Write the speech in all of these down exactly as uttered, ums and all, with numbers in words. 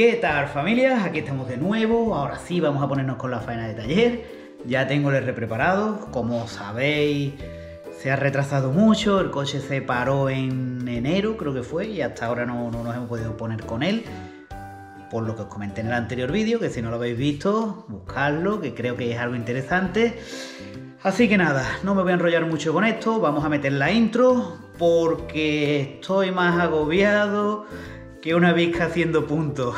¿Qué tal, familias? Aquí estamos de nuevo. Ahora sí vamos a ponernos con la faena de taller. Ya tengo el R preparado. Como sabéis, se ha retrasado mucho. El coche se paró en enero, creo que fue, y hasta ahora no, no nos hemos podido poner con él. Por lo que os comenté en el anterior vídeo, que si no lo habéis visto, buscadlo, que creo que es algo interesante. Así que nada, no me voy a enrollar mucho con esto. Vamos a meter la intro porque estoy más agobiado que una visca haciendo punto.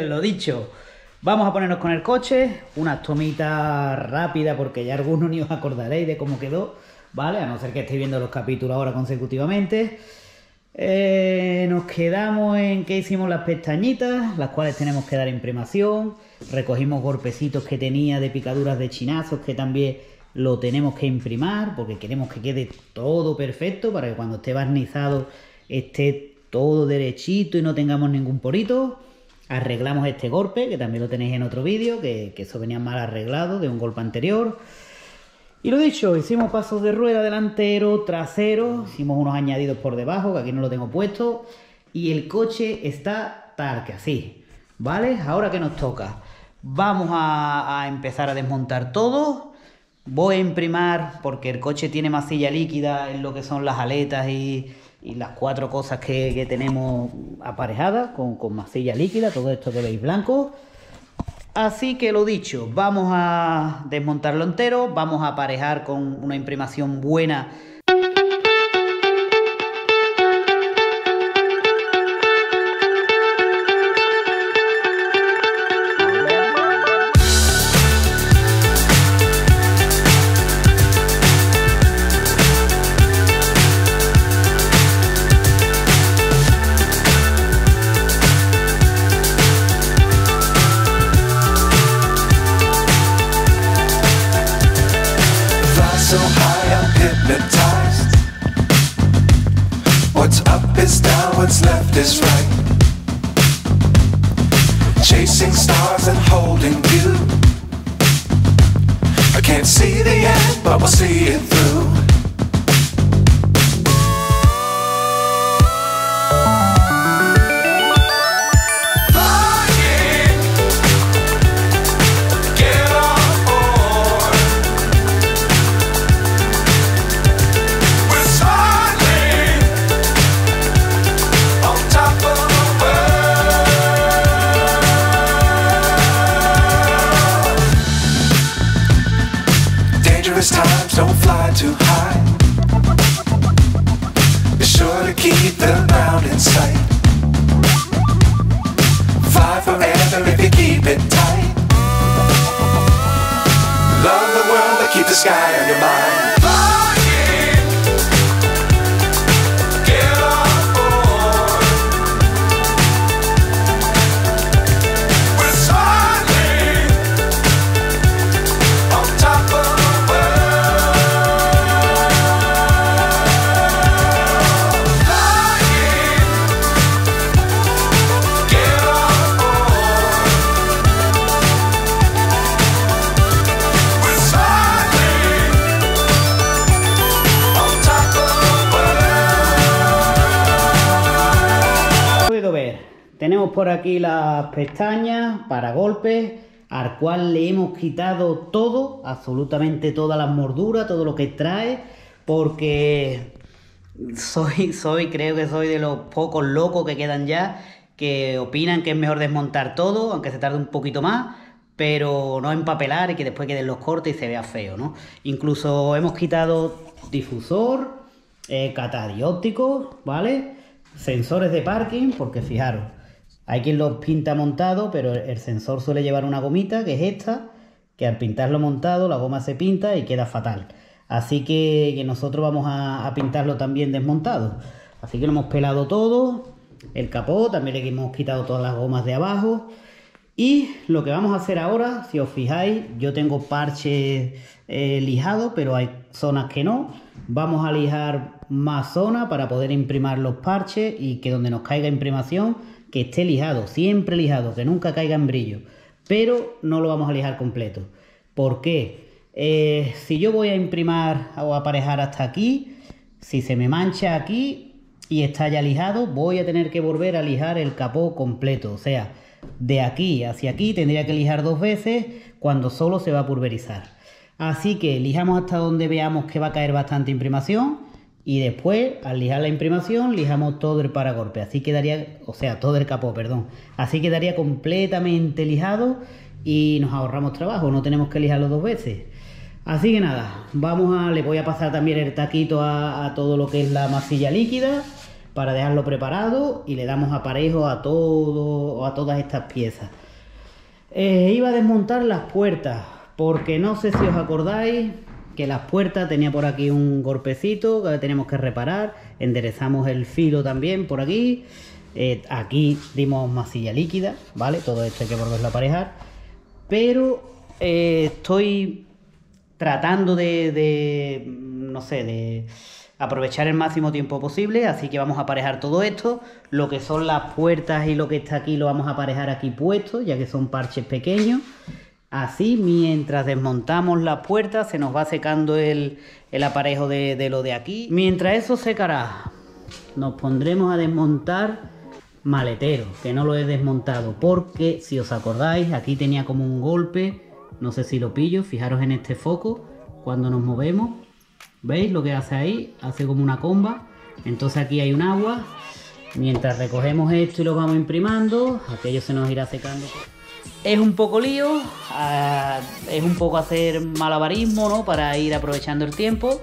Lo dicho, vamos a ponernos con el coche. Una tomita rápida porque ya algunos ni os acordaréis de cómo quedó, ¿vale? A no ser que estéis viendo los capítulos ahora consecutivamente. Eh, nos quedamos en que hicimos las pestañitas, las cuales tenemos que dar en premación. Recogimos golpecitos que tenía de picaduras de chinazos, que también lo tenemos que imprimar porque queremos que quede todo perfecto para que cuando esté barnizado esté todo derechito y no tengamos ningún porito. Arreglamos este golpe, que también lo tenéis en otro vídeo, que, que eso venía mal arreglado de un golpe anterior. Y lo dicho, hicimos pasos de rueda delantero, trasero, hicimos unos añadidos por debajo, que aquí no lo tengo puesto. Y el coche está tal que así, ¿vale? Ahora que nos toca, vamos a, a empezar a desmontar todo. Voy a imprimar, porque el coche tiene masilla líquida en lo que son las aletas y, y las cuatro cosas que, que tenemos aparejadas con, con masilla líquida, todo esto que veis blanco. Así que lo dicho, vamos a desmontarlo entero, vamos a aparejar con una imprimación buena. Tenemos por aquí las pestañas, paragolpes, al cual le hemos quitado todo, absolutamente todas las morduras, todo lo que trae, porque soy, soy, creo que soy de los pocos locos que quedan ya, que opinan que es mejor desmontar todo, aunque se tarde un poquito más, pero no empapelar y que después queden los cortes y se vea feo, ¿no? Incluso hemos quitado difusor, eh, catadióptico, ¿vale? Sensores de parking, porque fijaros, hay quien los pinta montado, pero el sensor suele llevar una gomita, que es esta, que al pintarlo montado la goma se pinta y queda fatal. Así que, que nosotros vamos a, a pintarlo también desmontado. Así que lo hemos pelado todo, el capó, también le hemos quitado todas las gomas de abajo. Y lo que vamos a hacer ahora, si os fijáis, yo tengo parches eh, lijados, pero hay zonas que no. Vamos a lijar más zonas para poder imprimar los parches y que donde nos caiga imprimación, que esté lijado, siempre lijado, que nunca caiga en brillo. Pero no lo vamos a lijar completo. ¿Por qué? Eh, si yo voy a imprimar o aparejar hasta aquí, si se me mancha aquí y está ya lijado, voy a tener que volver a lijar el capó completo, o sea, de aquí hacia aquí tendría que lijar dos veces cuando solo se va a pulverizar. Así que lijamos hasta donde veamos que va a caer bastante imprimación y después, al lijar la imprimación, lijamos todo el paragolpe. Así quedaría, o sea, todo el capó, perdón. Así quedaría completamente lijado y nos ahorramos trabajo, no tenemos que lijarlo dos veces. Así que nada, vamos a, le voy a pasar también el taquito a, a todo lo que es la masilla líquida, para dejarlo preparado, y le damos aparejo a todo, a todas estas piezas. Eh, iba a desmontar las puertas, porque no sé si os acordáis que las puertas tenía por aquí un golpecito que tenemos que reparar. Enderezamos el filo también por aquí. Eh, aquí dimos masilla líquida, ¿vale? Todo esto hay que volverlo a aparejar. Pero eh, estoy tratando de, de, no sé, de aprovechar el máximo tiempo posible, así que vamos a aparejar todo esto. Lo que son las puertas y lo que está aquí lo vamos a aparejar aquí puesto, ya que son parches pequeños. Así, mientras desmontamos las puertas, se nos va secando el, el aparejo de, de lo de aquí. Mientras eso secará, nos pondremos a desmontar maletero, que no lo he desmontado, porque si os acordáis, aquí tenía como un golpe, no sé si lo pillo, fijaros en este foco, cuando nos movemos. ¿Veis lo que hace ahí? Hace como una comba. Entonces aquí hay un agua. Mientras recogemos esto y lo vamos imprimando, aquello se nos irá secando. Es un poco lío, uh, es un poco hacer malabarismo, ¿no? Para ir aprovechando el tiempo.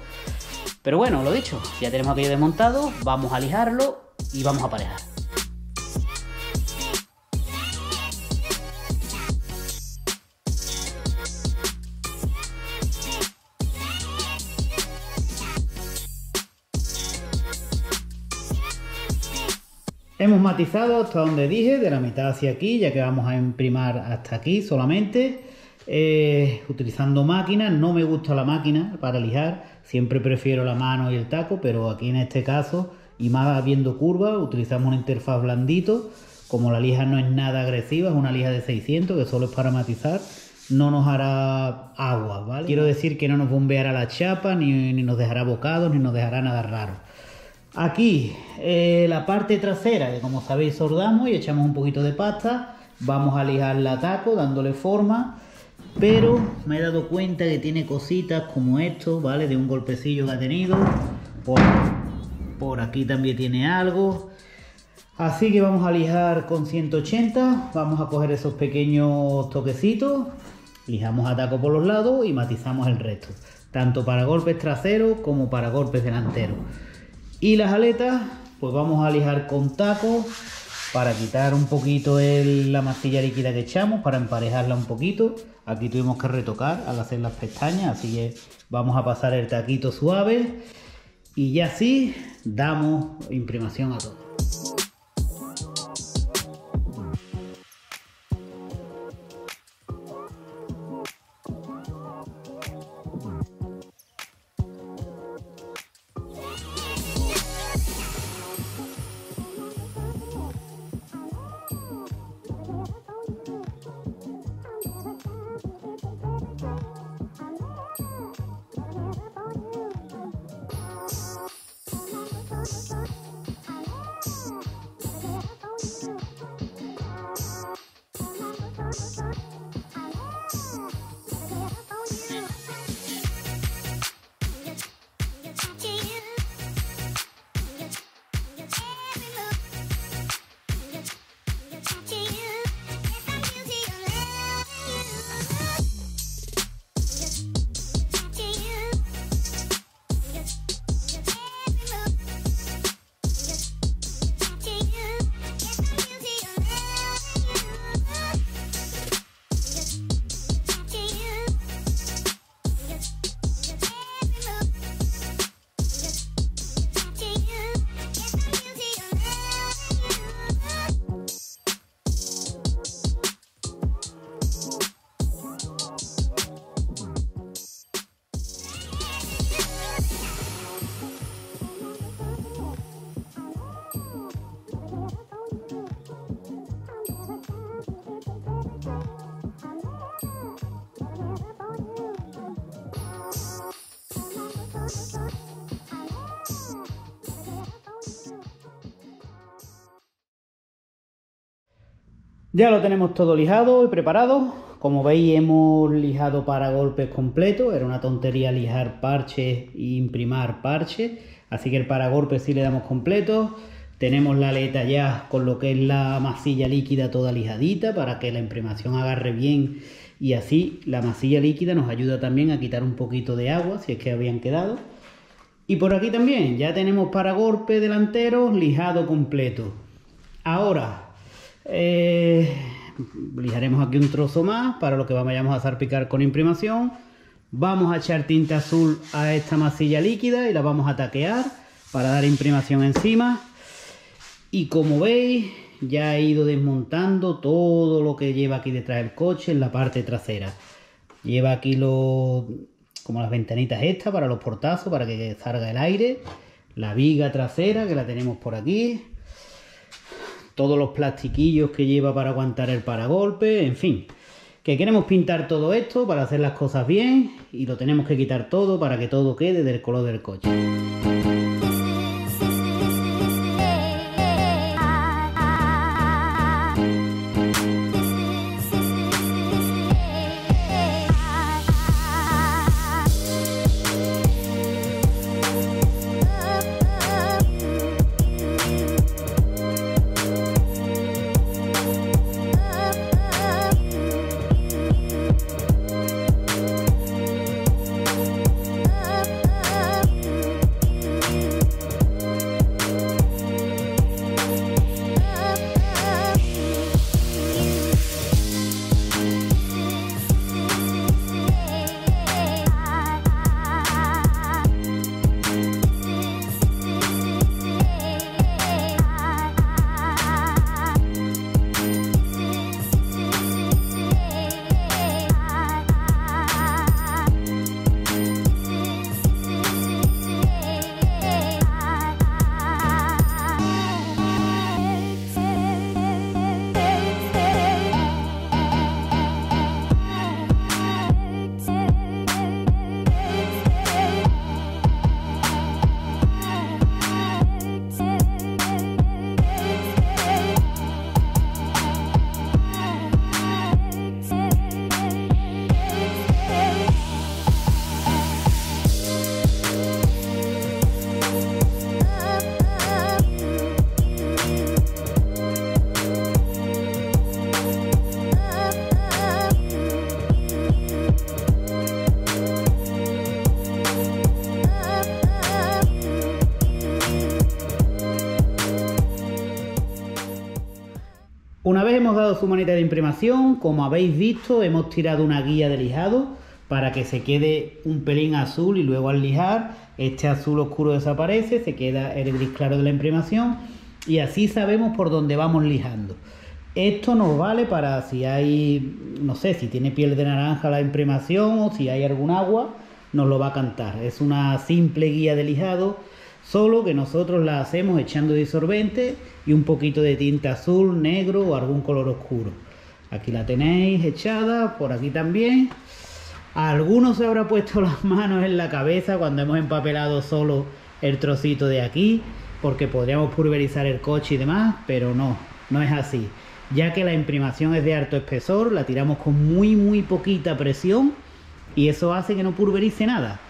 Pero bueno, lo dicho, ya tenemos aquello desmontado, vamos a lijarlo y vamos a aparejar. Hemos matizado hasta donde dije, de la mitad hacia aquí, ya que vamos a imprimar hasta aquí solamente, eh, utilizando máquinas. No me gusta la máquina para lijar, siempre prefiero la mano y el taco, pero aquí en este caso, y más habiendo curvas, utilizamos una interfaz blandito. Como la lija no es nada agresiva, es una lija de seiscientos que solo es para matizar, no nos hará agua, ¿vale? Quiero decir que no nos bombeará la chapa, ni, ni nos dejará bocados, ni nos dejará nada raro. Aquí eh, la parte trasera, que como sabéis soldamos y echamos un poquito de pasta. Vamos a lijar la taco dándole forma, pero me he dado cuenta que tiene cositas como esto, ¿vale? De un golpecillo que ha tenido. Por, por aquí también tiene algo. Así que vamos a lijar con ciento ochenta. Vamos a coger esos pequeños toquecitos. Lijamos a taco por los lados y matizamos el resto, tanto para golpes traseros como para golpes delanteros. Y las aletas, pues vamos a lijar con taco para quitar un poquito el, la masilla líquida que echamos, para emparejarla un poquito. Aquí tuvimos que retocar al hacer las pestañas, así que vamos a pasar el taquito suave y ya sí damos imprimación a todo. Ya lo tenemos todo lijado y preparado. Como veis, hemos lijado para golpes completos. Era una tontería lijar parches e imprimar parches. Así que el paragolpes sí le damos completo. Tenemos la aleta ya con lo que es la masilla líquida toda lijadita para que la imprimación agarre bien. Y así la masilla líquida nos ayuda también a quitar un poquito de agua si es que habían quedado. Y por aquí también ya tenemos paragolpes delanteros lijado completo. Ahora... Eh, lijaremos aquí un trozo más para lo que vayamos a salpicar con imprimación. Vamos a echar tinta azul a esta masilla líquida y la vamos a taquear para dar imprimación encima. Y como veis, ya he ido desmontando todo lo que lleva aquí detrás del coche en la parte trasera. Lleva aquí los, como las ventanitas estas para los portazos, para que salga el aire. La viga trasera que la tenemos por aquí. Todos los plastiquillos que lleva para aguantar el paragolpe, en fin. Que queremos pintar todo esto para hacer las cosas bien y lo tenemos que quitar todo para que todo quede del color del coche. Una vez hemos dado su manita de imprimación, como habéis visto, hemos tirado una guía de lijado para que se quede un pelín azul y luego al lijar este azul oscuro desaparece, se queda el gris claro de la imprimación y así sabemos por dónde vamos lijando. Esto nos vale para si hay, no sé, si tiene piel de naranja la imprimación o si hay algún agua, nos lo va a cantar. Es una simple guía de lijado, solo que nosotros la hacemos echando disolvente y un poquito de tinta azul, negro o algún color oscuro. Aquí la tenéis echada, por aquí también. A algunos se habrá puesto las manos en la cabeza cuando hemos empapelado solo el trocito de aquí, porque podríamos pulverizar el coche y demás, pero no, no es así. Ya que la imprimación es de alto espesor, la tiramos con muy muy poquita presión y eso hace que no pulverice nada.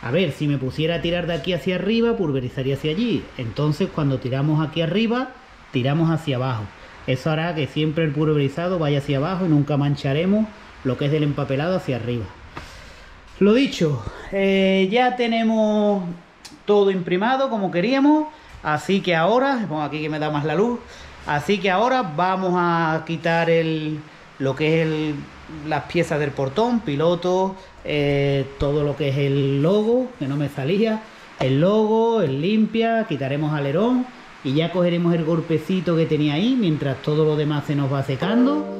A ver, si me pusiera a tirar de aquí hacia arriba, pulverizaría hacia allí. Entonces, cuando tiramos aquí arriba, tiramos hacia abajo. Eso hará que siempre el pulverizado vaya hacia abajo y nunca mancharemos lo que es del empapelado hacia arriba. Lo dicho, eh, ya tenemos todo imprimado como queríamos. Así que ahora, pongo aquí que me da más la luz. Así que ahora vamos a quitar el, lo que es el... las piezas del portón, piloto, eh, todo lo que es el logo, que no me salía, el logo, el limpia, quitaremos alerón y ya cogeremos el golpecito que tenía ahí mientras todo lo demás se nos va secando.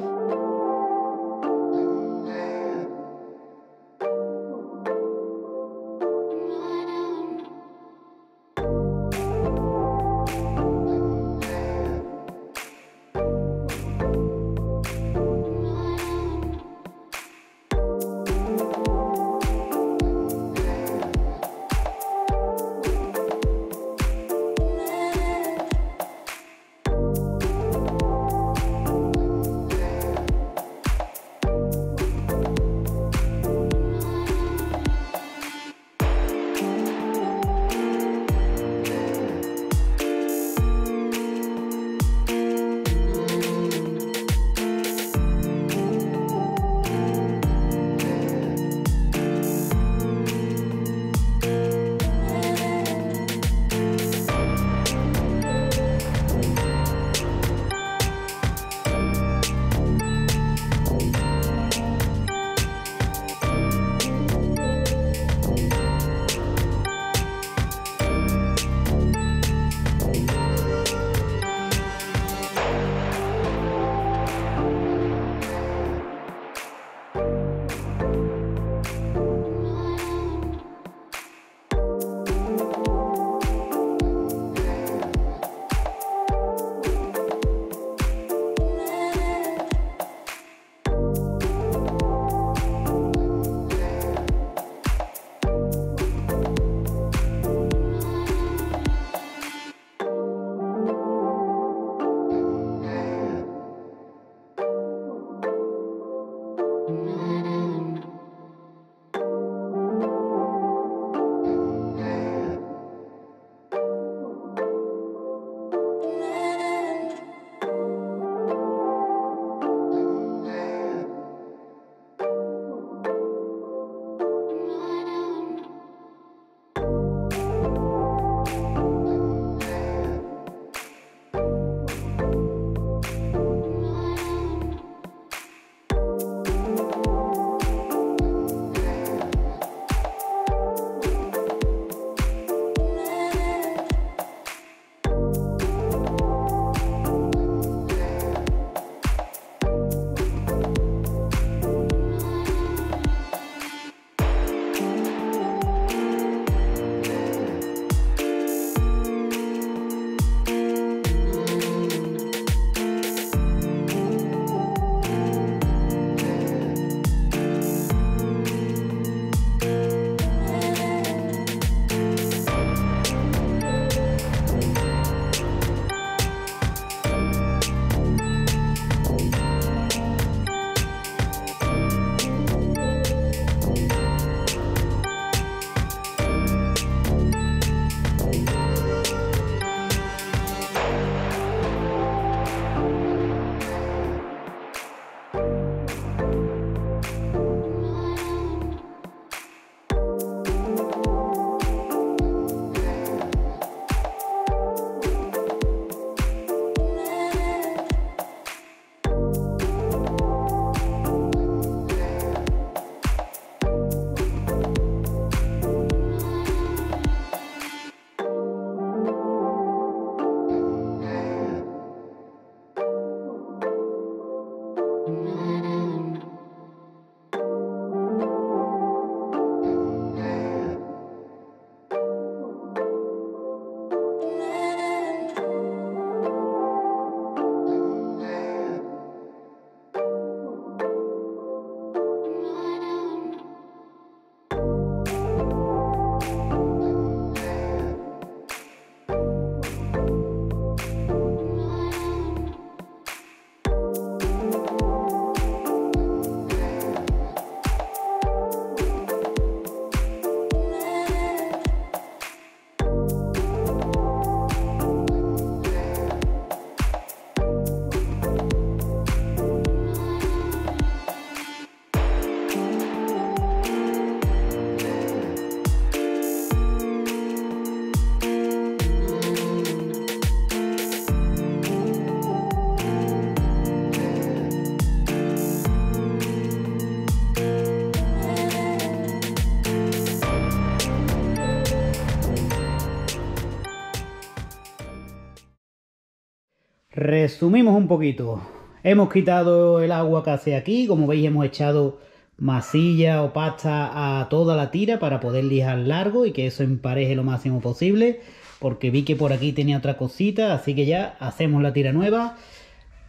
Resumimos un poquito. Hemos quitado el agua que hace aquí. Como veis, hemos echado masilla o pasta a toda la tira para poder lijar largo y que eso empareje lo máximo posible, porque vi que por aquí tenía otra cosita, así que ya hacemos la tira nueva.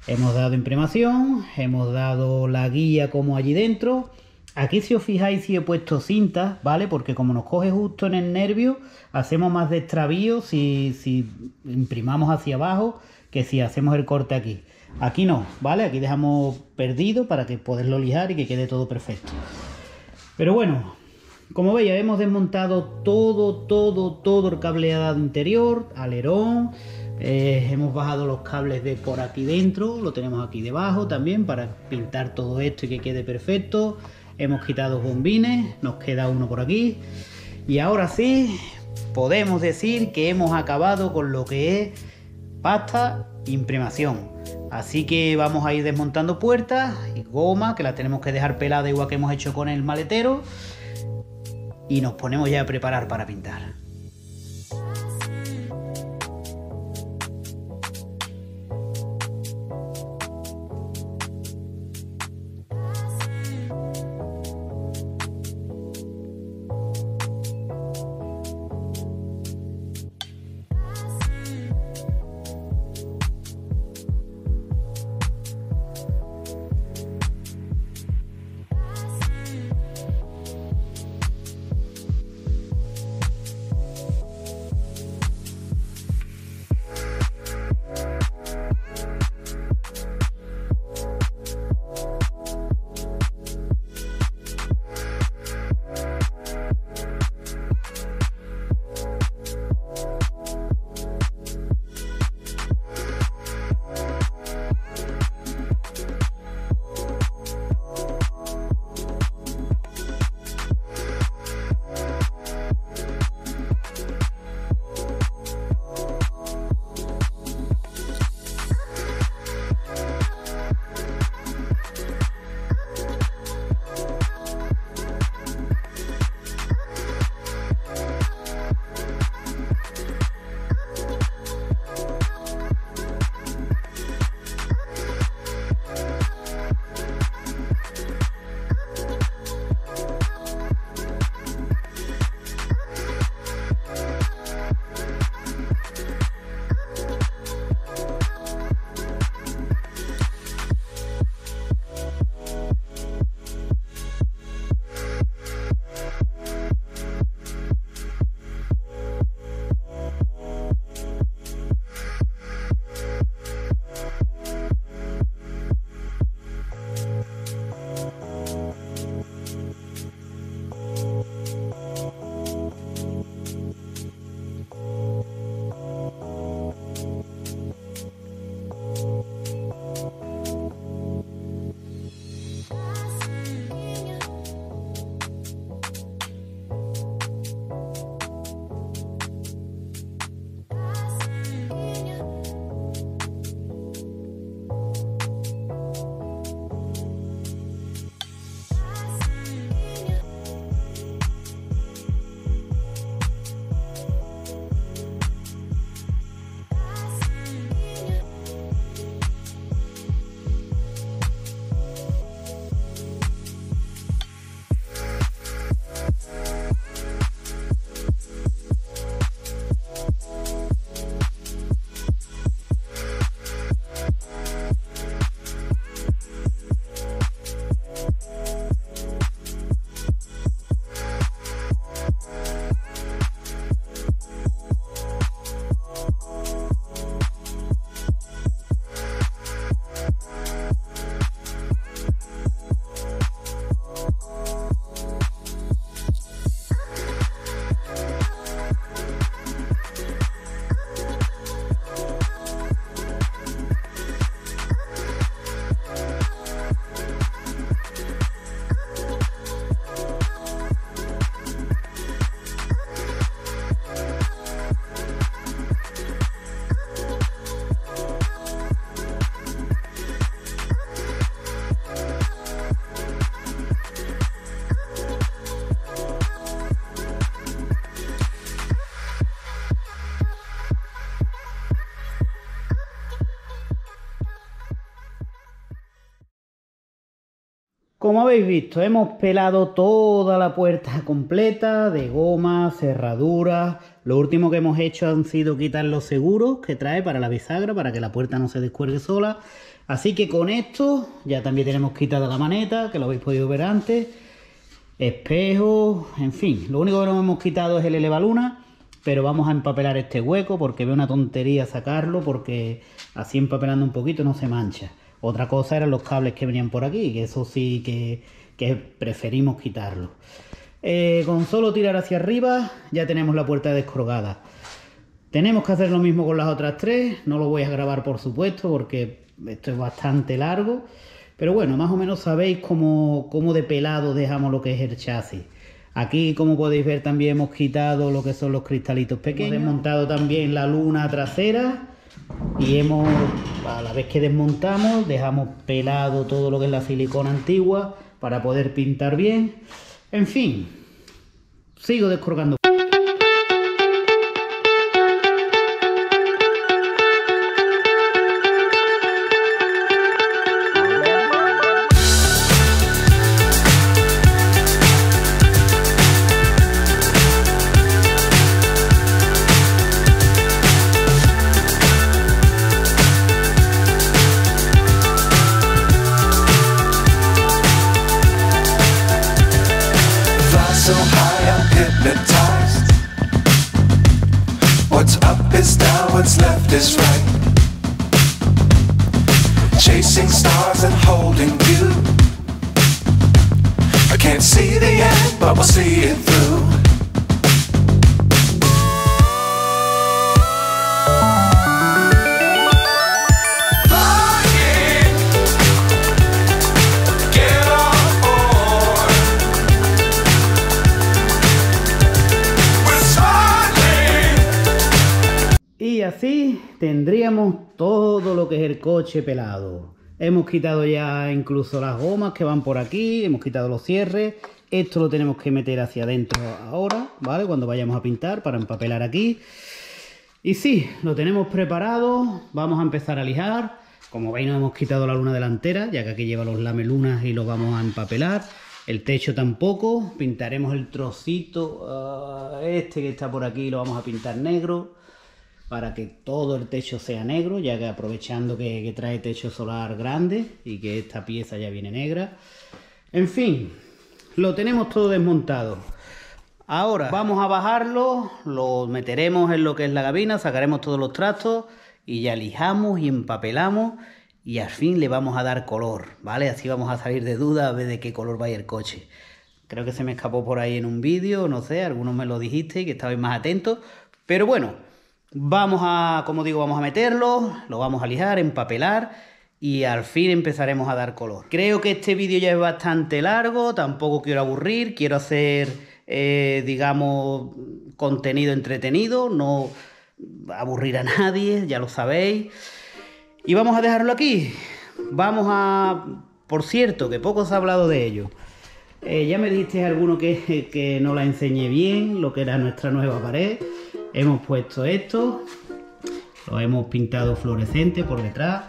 Hemos dado imprimación, hemos dado la guía como allí dentro. Aquí, si os fijáis, si he puesto cintas, ¿vale? Porque como nos coge justo en el nervio, hacemos más destravío si, si imprimamos hacia abajo que si hacemos el corte aquí. Aquí no, ¿vale? Aquí dejamos perdido para que poderlo lijar y que quede todo perfecto. Pero bueno, como veis, hemos desmontado todo, todo, todo el cableado interior, alerón. Eh, hemos bajado los cables de por aquí dentro, lo tenemos aquí debajo también para pintar todo esto y que quede perfecto. Hemos quitado bombines, nos queda uno por aquí. Y ahora sí, podemos decir que hemos acabado con lo que es pasta e imprimación. Así que vamos a ir desmontando puertas y goma, que las tenemos que dejar pelada igual que hemos hecho con el maletero. Y nos ponemos ya a preparar para pintar. como habéis visto, hemos pelado toda la puerta completa de goma, cerraduras. Lo último que hemos hecho han sido quitar los seguros que trae para la bisagra para que la puerta no se descuelgue sola. Así que con esto ya también tenemos quitada la maneta, que lo habéis podido ver antes, espejos, en fin. Lo único que no hemos quitado es el elevaluna, pero vamos a empapelar este hueco porque veo una tontería sacarlo, porque así empapelando un poquito no se mancha. Otra cosa eran los cables que venían por aquí, que eso sí que, que preferimos quitarlos. Eh, con solo tirar hacia arriba ya tenemos la puerta descolgada. Tenemos que hacer lo mismo con las otras tres. No lo voy a grabar, por supuesto, porque esto es bastante largo. Pero bueno, más o menos sabéis cómo, cómo de pelado dejamos lo que es el chasis. Aquí, como podéis ver, también hemos quitado lo que son los cristalitos pequeños. Hemos desmontado también la luna trasera y hemos, a la vez que desmontamos, dejamos pelado todo lo que es la silicona antigua para poder pintar bien. En fin, sigo descolgando. So high, I'm hypnotized. What's up is down, what's left is right. Chasing stars and holding you. I can't see the end, but we'll see it through. Y así tendríamos todo lo que es el coche pelado. Hemos quitado ya incluso las gomas que van por aquí, hemos quitado los cierres. Esto lo tenemos que meter hacia adentro ahora, ¿vale? Cuando vayamos a pintar, para empapelar aquí. Y sí, lo tenemos preparado. Vamos a empezar a lijar. Como veis, no hemos quitado la luna delantera, ya que aquí lleva los lamelunas y los vamos a empapelar. El techo tampoco. Pintaremos el trocito uh, este que está por aquí, lo vamos a pintar negro, para que todo el techo sea negro, ya que aprovechando que, que trae techo solar grande y que esta pieza ya viene negra. En fin, lo tenemos todo desmontado. Ahora vamos a bajarlo, lo meteremos en lo que es la gabina, sacaremos todos los trastos y ya lijamos y empapelamos y al fin le vamos a dar color, ¿vale? Así vamos a salir de duda a ver de qué color va a ir el coche. Creo que se me escapó por ahí en un vídeo, no sé, algunos me lo dijisteis, que estabais más atentos, pero bueno. Vamos a, como digo, vamos a meterlo, lo vamos a lijar, empapelar y al fin empezaremos a dar color. Creo que este vídeo ya es bastante largo, tampoco quiero aburrir, quiero hacer, eh, digamos, contenido entretenido, no aburrir a nadie, ya lo sabéis. Y vamos a dejarlo aquí. Vamos a... Por cierto, que poco se ha hablado de ello. Eh, ya me dijiste alguno que, que no la enseñé bien, lo que era nuestra nueva pared. Hemos puesto esto, lo hemos pintado fluorescente por detrás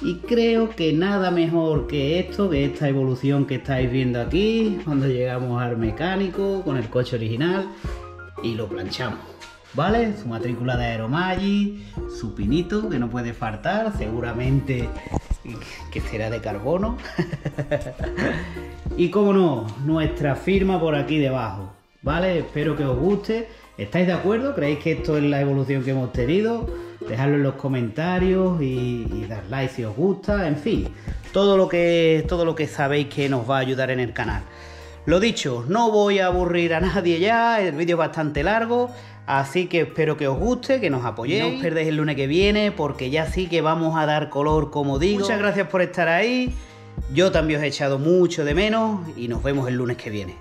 y creo que nada mejor que esto, que esta evolución que estáis viendo aquí cuando llegamos al mecánico con el coche original y lo planchamos, ¿vale? Su matrícula de Aeromagic, su pinito que no puede faltar, seguramente que será de carbono y como no, nuestra firma por aquí debajo, ¿vale? Espero que os guste. ¿Estáis de acuerdo? ¿Creéis que esto es la evolución que hemos tenido? Dejadlo en los comentarios y, y dar like si os gusta. En fin, todo lo que, todo lo que sabéis que nos va a ayudar en el canal. Lo dicho, no voy a aburrir a nadie ya. El vídeo es bastante largo. Así que espero que os guste, que nos apoyéis. No os perdáis el lunes que viene porque ya sí que vamos a dar color, como digo. Muchas gracias por estar ahí. Yo también os he echado mucho de menos y nos vemos el lunes que viene.